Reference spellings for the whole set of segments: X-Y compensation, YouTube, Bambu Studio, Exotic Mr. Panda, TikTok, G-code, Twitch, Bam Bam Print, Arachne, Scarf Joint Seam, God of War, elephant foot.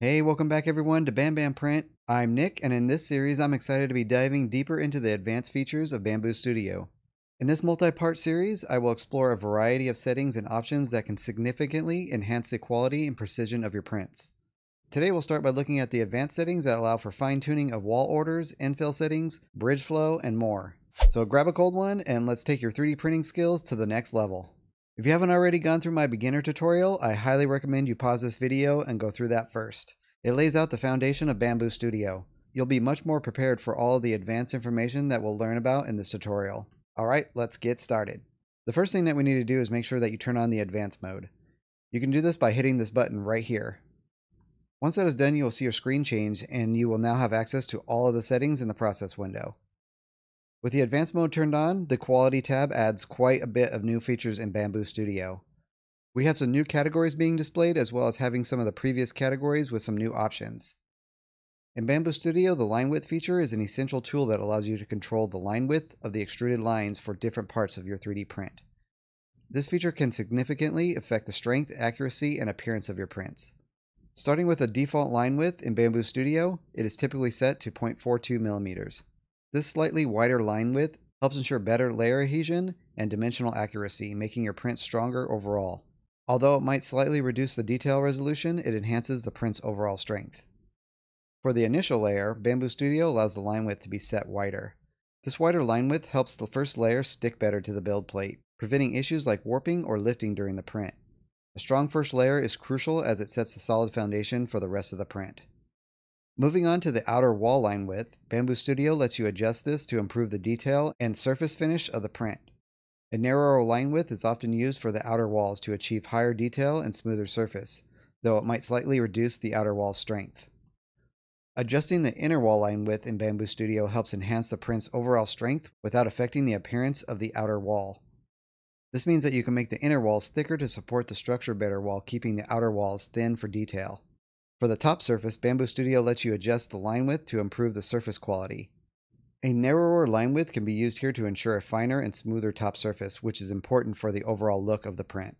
Hey, welcome back everyone to Bam Bam Print. I'm Nick, and in this series I'm excited to be diving deeper into the advanced features of Bambu Studio. In this multi-part series, I will explore a variety of settings and options that can significantly enhance the quality and precision of your prints. Today we'll start by looking at the advanced settings that allow for fine-tuning of wall orders, infill settings, bridge flow, and more. So grab a cold one and let's take your 3D printing skills to the next level. If you haven't already gone through my beginner tutorial, I highly recommend you pause this video and go through that first. It lays out the foundation of Bambu Studio. You'll be much more prepared for all of the advanced information that we'll learn about in this tutorial. Alright, let's get started. The first thing that we need to do is make sure that you turn on the advanced mode. You can do this by hitting this button right here. Once that is done, you will see your screen change and you will now have access to all of the settings in the process window. With the advanced mode turned on, the quality tab adds quite a bit of new features in Bambu Studio. We have some new categories being displayed, as well as having some of the previous categories with some new options. In Bambu Studio, the line width feature is an essential tool that allows you to control the line width of the extruded lines for different parts of your 3D print. This feature can significantly affect the strength, accuracy, and appearance of your prints. Starting with a default line width in Bambu Studio, it is typically set to 0.42 millimeters. This slightly wider line width helps ensure better layer adhesion and dimensional accuracy, making your prints stronger overall. Although it might slightly reduce the detail resolution, it enhances the print's overall strength. For the initial layer, Bambu Studio allows the line width to be set wider. This wider line width helps the first layer stick better to the build plate, preventing issues like warping or lifting during the print. A strong first layer is crucial as it sets a solid foundation for the rest of the print. Moving on to the outer wall line width, Bambu Studio lets you adjust this to improve the detail and surface finish of the print. A narrower line width is often used for the outer walls to achieve higher detail and smoother surface, though it might slightly reduce the outer wall strength. Adjusting the inner wall line width in Bambu Studio helps enhance the print's overall strength without affecting the appearance of the outer wall. This means that you can make the inner walls thicker to support the structure better while keeping the outer walls thin for detail. For the top surface, Bambu Studio lets you adjust the line width to improve the surface quality. A narrower line width can be used here to ensure a finer and smoother top surface, which is important for the overall look of the print.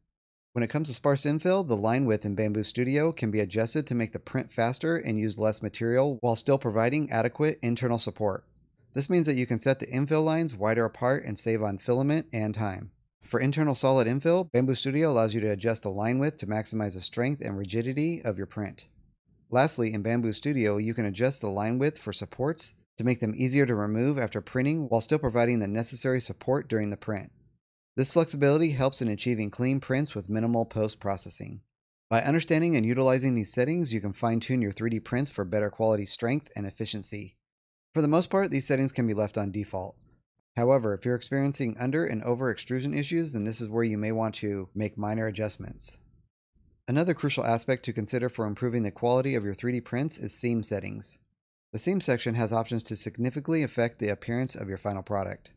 When it comes to sparse infill, the line width in Bambu Studio can be adjusted to make the print faster and use less material while still providing adequate internal support. This means that you can set the infill lines wider apart and save on filament and time. For internal solid infill, Bambu Studio allows you to adjust the line width to maximize the strength and rigidity of your print. Lastly, in Bambu Studio, you can adjust the line width for supports to make them easier to remove after printing while still providing the necessary support during the print. This flexibility helps in achieving clean prints with minimal post-processing. By understanding and utilizing these settings, you can fine-tune your 3D prints for better quality, strength, and efficiency. For the most part, these settings can be left on default. However, if you're experiencing under and over extrusion issues, then this is where you may want to make minor adjustments. Another crucial aspect to consider for improving the quality of your 3D prints is seam settings. The seam section has options to significantly affect the appearance of your final product.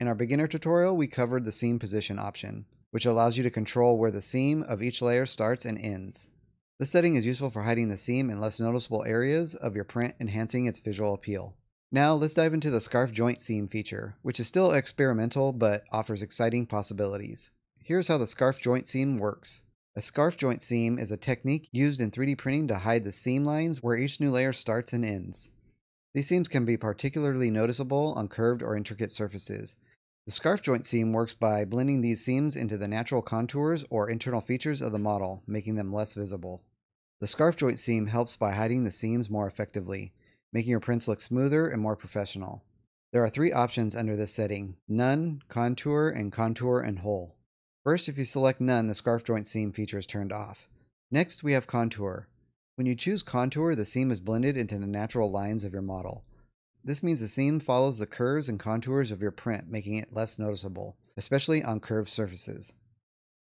In our beginner tutorial, we covered the seam position option, which allows you to control where the seam of each layer starts and ends. This setting is useful for hiding the seam in less noticeable areas of your print, enhancing its visual appeal. Now let's dive into the scarf joint seam feature, which is still experimental but offers exciting possibilities. Here's how the scarf joint seam works. A scarf joint seam is a technique used in 3D printing to hide the seam lines where each new layer starts and ends. These seams can be particularly noticeable on curved or intricate surfaces. The scarf joint seam works by blending these seams into the natural contours or internal features of the model, making them less visible. The scarf joint seam helps by hiding the seams more effectively, making your prints look smoother and more professional. There are three options under this setting: none, contour, and contour and whole. First, if you select none, the scarf joint seam feature is turned off. Next, we have contour. When you choose contour, the seam is blended into the natural lines of your model. This means the seam follows the curves and contours of your print, making it less noticeable, especially on curved surfaces.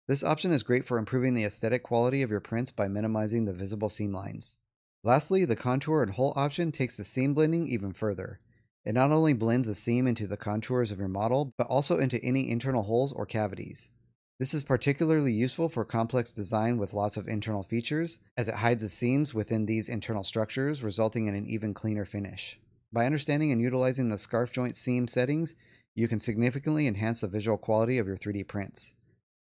This option is great for improving the aesthetic quality of your prints by minimizing the visible seam lines. Lastly, the contour and whole option takes the seam blending even further. It not only blends the seam into the contours of your model, but also into any internal holes or cavities. This is particularly useful for complex design with lots of internal features, as it hides the seams within these internal structures, resulting in an even cleaner finish. By understanding and utilizing the scarf joint seam settings, you can significantly enhance the visual quality of your 3D prints.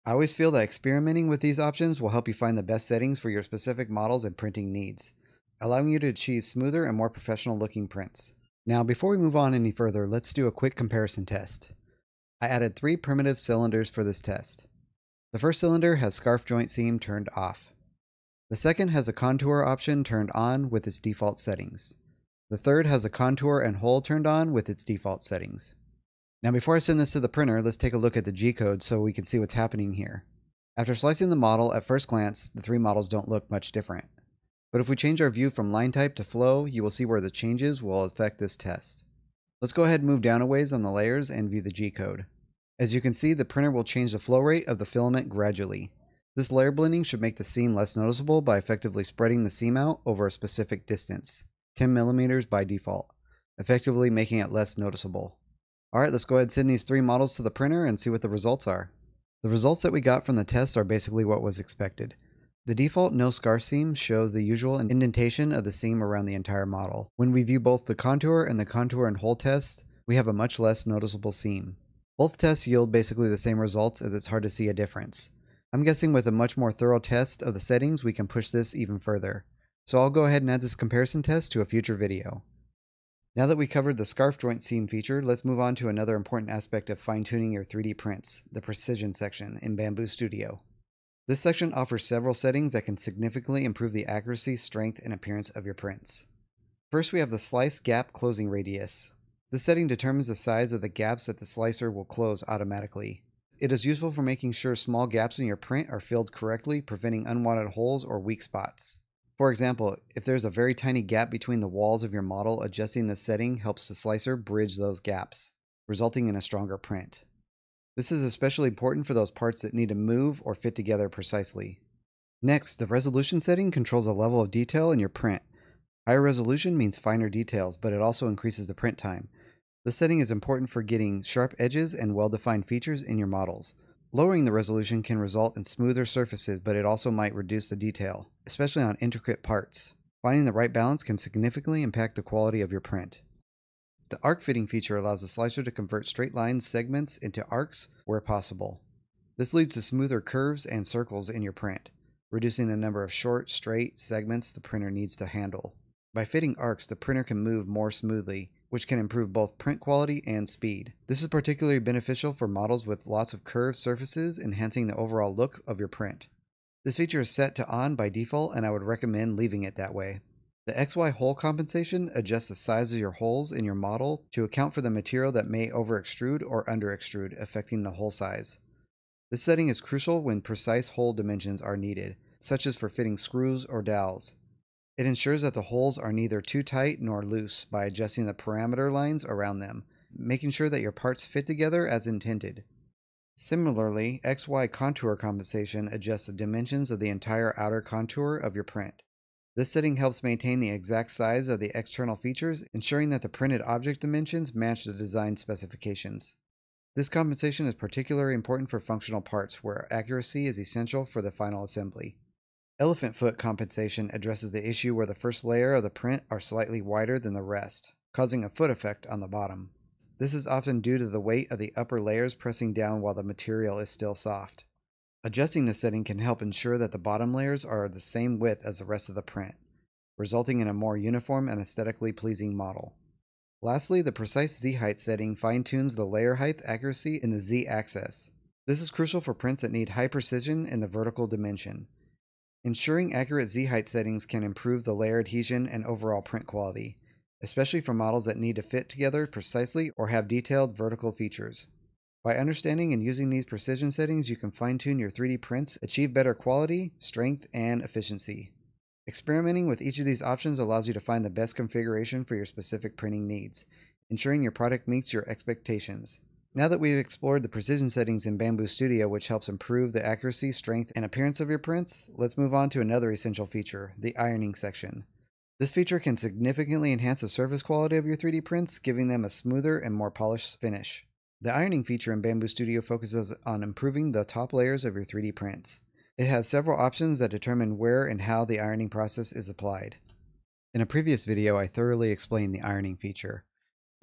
I always feel that experimenting with these options will help you find the best settings for your specific models and printing needs. allowing you to achieve smoother and more professional looking prints. Now, before we move on any further, let's do a quick comparison test. I added 3 primitive cylinders for this test. The first cylinder has scarf joint seam turned off. The second has a contour option turned on with its default settings. The third has a contour and hole turned on with its default settings. Now before I send this to the printer, let's take a look at the G-code so we can see what's happening here. After slicing the model, at first glance, the 3 models don't look much different. But if we change our view from line type to flow, you will see where the changes will affect this test. Let's go ahead and move down a ways on the layers and view the G-code. As you can see, the printer will change the flow rate of the filament gradually. This layer blending should make the seam less noticeable by effectively spreading the seam out over a specific distance, 10 millimeters by default, effectively making it less noticeable. Alright, let's go ahead and send these 3 models to the printer and see what the results are. The results that we got from the tests are basically what was expected. The default no scarf seam shows the usual indentation of the seam around the entire model. When we view both the contour and hole tests, we have a much less noticeable seam. Both tests yield basically the same results, as it's hard to see a difference. I'm guessing with a much more thorough test of the settings, we can push this even further. So I'll go ahead and add this comparison test to a future video. Now that we covered the scarf joint seam feature, let's move on to another important aspect of fine-tuning your 3D prints, the precision section in Bambu Studio. This section offers several settings that can significantly improve the accuracy, strength, and appearance of your prints. First, we have the slice gap closing radius. This setting determines the size of the gaps that the slicer will close automatically. It is useful for making sure small gaps in your print are filled correctly, preventing unwanted holes or weak spots. For example, if there's a very tiny gap between the walls of your model, adjusting this setting helps the slicer bridge those gaps, resulting in a stronger print. This is especially important for those parts that need to move or fit together precisely. Next, the resolution setting controls the level of detail in your print. Higher resolution means finer details, but it also increases the print time. This setting is important for getting sharp edges and well-defined features in your models. Lowering the resolution can result in smoother surfaces, but it also might reduce the detail, especially on intricate parts. Finding the right balance can significantly impact the quality of your print. The arc fitting feature allows the slicer to convert straight line segments into arcs where possible. This leads to smoother curves and circles in your print, reducing the number of short, straight segments the printer needs to handle. By fitting arcs, the printer can move more smoothly, which can improve both print quality and speed. This is particularly beneficial for models with lots of curved surfaces, enhancing the overall look of your print. This feature is set to on by default, and I would recommend leaving it that way. The XY hole compensation adjusts the size of your holes in your model to account for the material that may overextrude or underextrude, affecting the hole size. This setting is crucial when precise hole dimensions are needed, such as for fitting screws or dowels. It ensures that the holes are neither too tight nor loose by adjusting the parameter lines around them, making sure that your parts fit together as intended. Similarly, XY contour compensation adjusts the dimensions of the entire outer contour of your print. This setting helps maintain the exact size of the external features, ensuring that the printed object dimensions match the design specifications. This compensation is particularly important for functional parts, where accuracy is essential for the final assembly. Elephant foot compensation addresses the issue where the first layer of the print are slightly wider than the rest, causing a foot effect on the bottom. This is often due to the weight of the upper layers pressing down while the material is still soft. Adjusting this setting can help ensure that the bottom layers are the same width as the rest of the print, resulting in a more uniform and aesthetically pleasing model. Lastly, the precise Z-height setting fine-tunes the layer height accuracy in the Z-axis. This is crucial for prints that need high precision in the vertical dimension. Ensuring accurate Z-height settings can improve the layer adhesion and overall print quality, especially for models that need to fit together precisely or have detailed vertical features. By understanding and using these precision settings, you can fine-tune your 3D prints, achieve better quality, strength, and efficiency. Experimenting with each of these options allows you to find the best configuration for your specific printing needs, ensuring your product meets your expectations. Now that we've explored the precision settings in Bambu Studio, which helps improve the accuracy, strength, and appearance of your prints, let's move on to another essential feature, the ironing section. This feature can significantly enhance the surface quality of your 3D prints, giving them a smoother and more polished finish. The ironing feature in Bambu Studio focuses on improving the top layers of your 3D prints. It has several options that determine where and how the ironing process is applied. In a previous video, I thoroughly explained the ironing feature.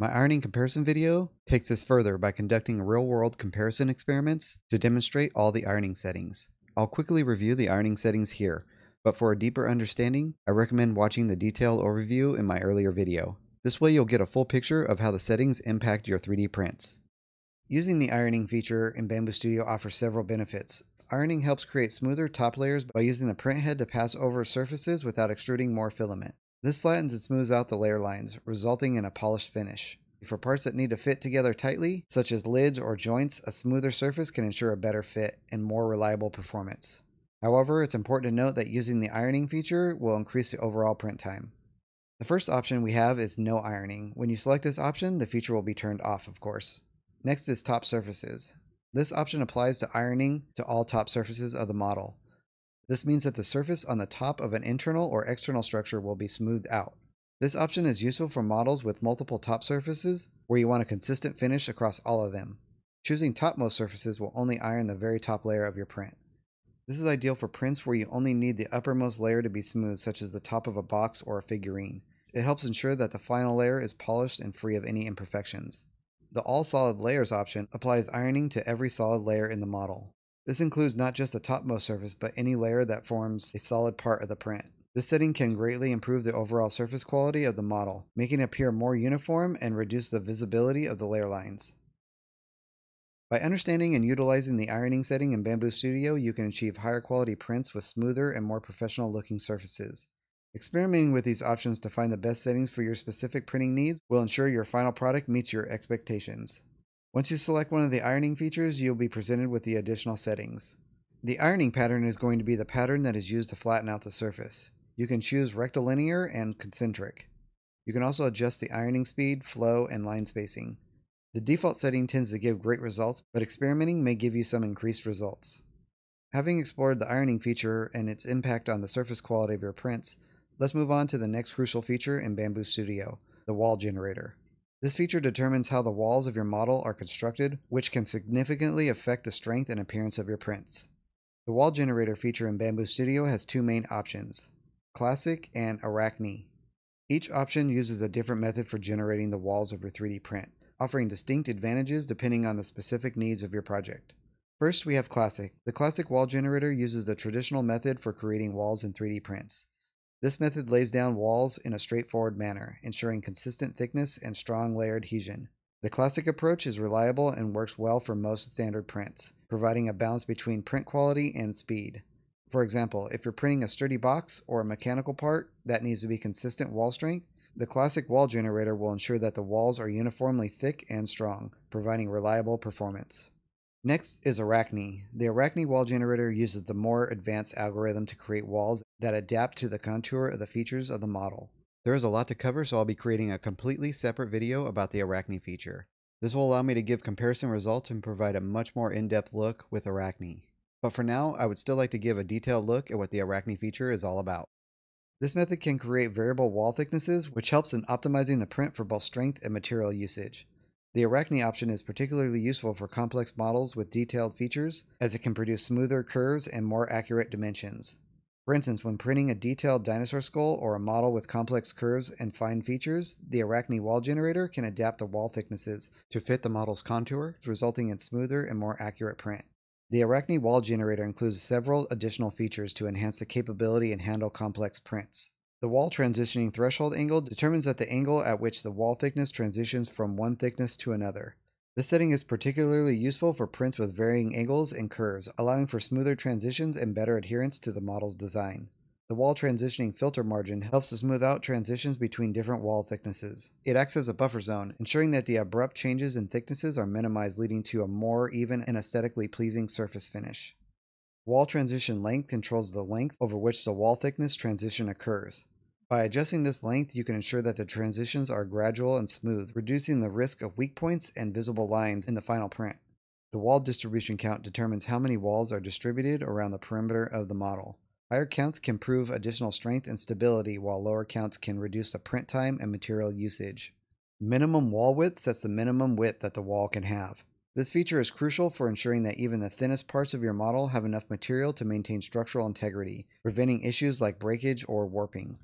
My ironing comparison video takes this further by conducting real-world comparison experiments to demonstrate all the ironing settings. I'll quickly review the ironing settings here. but for a deeper understanding, I recommend watching the detailed overview in my earlier video. This way you'll get a full picture of how the settings impact your 3D prints. Using the ironing feature in Bambu Studio offers several benefits. Ironing helps create smoother top layers by using the print head to pass over surfaces without extruding more filament. This flattens and smooths out the layer lines, resulting in a polished finish. For parts that need to fit together tightly, such as lids or joints, a smoother surface can ensure a better fit and more reliable performance. However, it's important to note that using the ironing feature will increase the overall print time. The first option we have is no ironing. When you select this option, the feature will be turned off, of course. Next is top surfaces. This option applies to ironing to all top surfaces of the model. This means that the surface on the top of an internal or external structure will be smoothed out. This option is useful for models with multiple top surfaces where you want a consistent finish across all of them. Choosing topmost surfaces will only iron the very top layer of your print. This is ideal for prints where you only need the uppermost layer to be smooth, such as the top of a box or a figurine. It helps ensure that the final layer is polished and free of any imperfections. The All Solid Layers option applies ironing to every solid layer in the model. This includes not just the topmost surface, but any layer that forms a solid part of the print. This setting can greatly improve the overall surface quality of the model, making it appear more uniform and reduce the visibility of the layer lines. By understanding and utilizing the ironing setting in Bambu Studio, you can achieve higher quality prints with smoother and more professional looking surfaces. Experimenting with these options to find the best settings for your specific printing needs will ensure your final product meets your expectations. Once you select one of the ironing features, you'll be presented with the additional settings. The ironing pattern is going to be the pattern that is used to flatten out the surface. You can choose rectilinear and concentric. You can also adjust the ironing speed, flow, and line spacing. The default setting tends to give great results, but experimenting may give you some increased results. Having explored the ironing feature and its impact on the surface quality of your prints, let's move on to the next crucial feature in Bambu Studio, the wall generator. This feature determines how the walls of your model are constructed, which can significantly affect the strength and appearance of your prints. The wall generator feature in Bambu Studio has two main options: Classic and Arachne. Each option uses a different method for generating the walls of your 3D print, offering distinct advantages depending on the specific needs of your project. First, we have Classic. The Classic wall generator uses the traditional method for creating walls in 3D prints. This method lays down walls in a straightforward manner, ensuring consistent thickness and strong layer adhesion. The Classic approach is reliable and works well for most standard prints, providing a balance between print quality and speed. For example, if you're printing a sturdy box or a mechanical part that needs to be consistent wall strength, the Classic wall generator will ensure that the walls are uniformly thick and strong, providing reliable performance. Next is Arachne. The Arachne wall generator uses the more advanced algorithm to create walls that adapt to the contour of the features of the model. There is a lot to cover, so I'll be creating a completely separate video about the Arachne feature. This will allow me to give comparison results and provide a much more in-depth look with Arachne. But for now, I would still like to give a detailed look at what the Arachne feature is all about. This method can create variable wall thicknesses, which helps in optimizing the print for both strength and material usage. The Arachne option is particularly useful for complex models with detailed features, as it can produce smoother curves and more accurate dimensions. For instance, when printing a detailed dinosaur skull or a model with complex curves and fine features, the Arachne wall generator can adapt the wall thicknesses to fit the model's contour, resulting in smoother and more accurate print. The Arachne wall generator includes several additional features to enhance the capability and handle complex prints. The wall transitioning threshold angle determines that the angle at which the wall thickness transitions from one thickness to another. This setting is particularly useful for prints with varying angles and curves, allowing for smoother transitions and better adherence to the model's design. The wall transitioning filter margin helps to smooth out transitions between different wall thicknesses. It acts as a buffer zone, ensuring that the abrupt changes in thicknesses are minimized, leading to a more even and aesthetically pleasing surface finish. Wall transition length controls the length over which the wall thickness transition occurs. By adjusting this length, you can ensure that the transitions are gradual and smooth, reducing the risk of weak points and visible lines in the final print. The wall distribution count determines how many walls are distributed around the perimeter of the model. Higher counts can prove additional strength and stability, while lower counts can reduce the print time and material usage. Minimum wall width sets the minimum width that the wall can have. This feature is crucial for ensuring that even the thinnest parts of your model have enough material to maintain structural integrity, preventing issues like breakage or warping.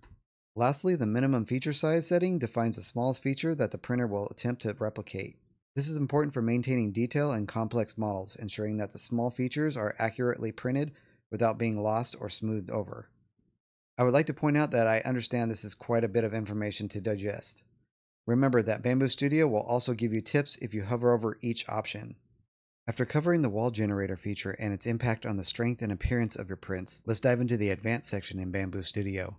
Lastly, the minimum feature size setting defines the smallest feature that the printer will attempt to replicate. This is important for maintaining detail in complex models, ensuring that the small features are accurately printed without being lost or smoothed over. I would like to point out that I understand this is quite a bit of information to digest. Remember that Bambu Studio will also give you tips if you hover over each option. After covering the wall generator feature and its impact on the strength and appearance of your prints, let's dive into the advanced section in Bambu Studio.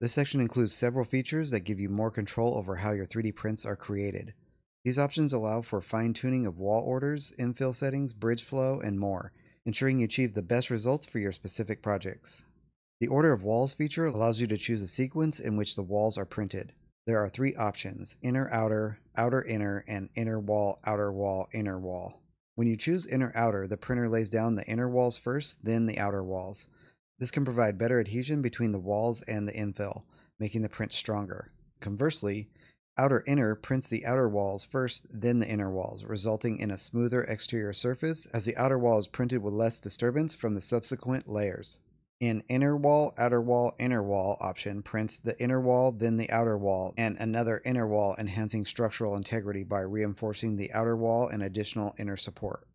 This section includes several features that give you more control over how your 3D prints are created. These options allow for fine-tuning of wall orders, infill settings, bridge flow, and more, ensuring you achieve the best results for your specific projects. The Order of Walls feature allows you to choose a sequence in which the walls are printed. There are three options: inner-outer, outer-inner, and inner-wall, outer-wall, inner wall. When you choose inner-outer, the printer lays down the inner walls first, then the outer walls. This can provide better adhesion between the walls and the infill, making the print stronger. Conversely, outer-inner prints the outer walls first, then the inner walls, resulting in a smoother exterior surface as the outer wall is printed with less disturbance from the subsequent layers. An inner wall, outer wall, inner wall option prints the inner wall, then the outer wall, and another inner wall, enhancing structural integrity by reinforcing the outer wall and additional inner support.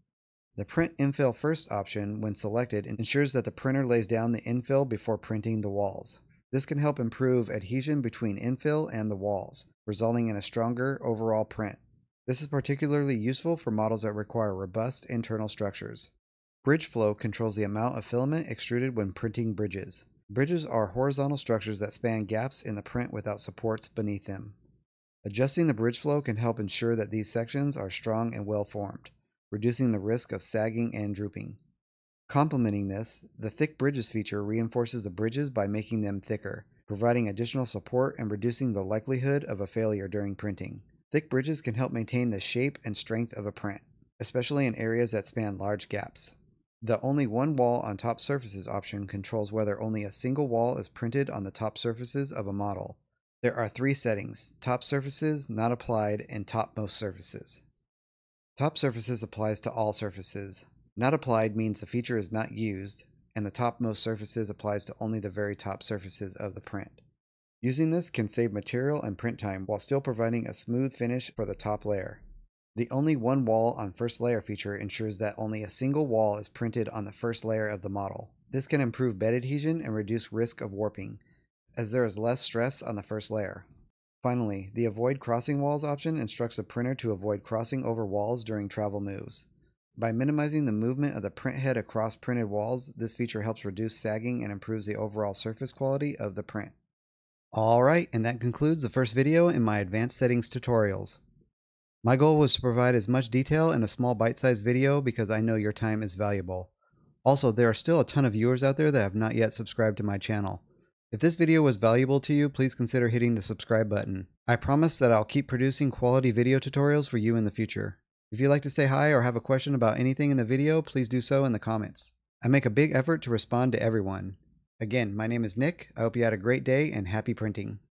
The Print Infill First option, when selected, ensures that the printer lays down the infill before printing the walls. This can help improve adhesion between infill and the walls, resulting in a stronger overall print. This is particularly useful for models that require robust internal structures. Bridge flow controls the amount of filament extruded when printing bridges. Bridges are horizontal structures that span gaps in the print without supports beneath them. Adjusting the bridge flow can help ensure that these sections are strong and well formed, reducing the risk of sagging and drooping. Complementing this, the Thick Bridges feature reinforces the bridges by making them thicker, providing additional support and reducing the likelihood of a failure during printing. Thick bridges can help maintain the shape and strength of a print, especially in areas that span large gaps. The Only One Wall on Top Surfaces option controls whether only a single wall is printed on the top surfaces of a model. There are three settings: top surfaces, not applied, and topmost surfaces. Top surfaces applies to all surfaces. Not applied means the feature is not used, and the topmost surfaces applies to only the very top surfaces of the print. Using this can save material and print time while still providing a smooth finish for the top layer. The Only One Wall on First Layer feature ensures that only a single wall is printed on the first layer of the model. This can improve bed adhesion and reduce risk of warping, as there is less stress on the first layer. Finally, the Avoid Crossing Walls option instructs the printer to avoid crossing over walls during travel moves. By minimizing the movement of the print head across printed walls, this feature helps reduce sagging and improves the overall surface quality of the print. Alright, and that concludes the first video in my advanced settings tutorials. My goal was to provide as much detail in a small bite-sized video because I know your time is valuable. Also, there are still a ton of viewers out there that have not yet subscribed to my channel. If this video was valuable to you, please consider hitting the subscribe button. I promise that I'll keep producing quality video tutorials for you in the future. If you'd like to say hi or have a question about anything in the video, please do so in the comments. I make a big effort to respond to everyone. Again, my name is Nick. I hope you had a great day and happy printing.